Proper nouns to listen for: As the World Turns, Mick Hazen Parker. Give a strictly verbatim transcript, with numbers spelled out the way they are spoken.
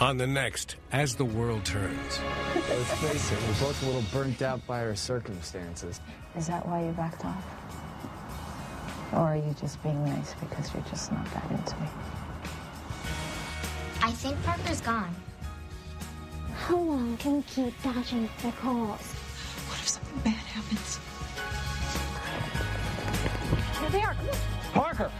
on the next As the World Turns. Let's face it, we're both a little burnt out by our circumstances. Is that why you backed off? Or are you just being nice because you're just not that into me? I think Parker's gone. How long can we keep dodging the calls? What if something bad happens? There they are. Parker!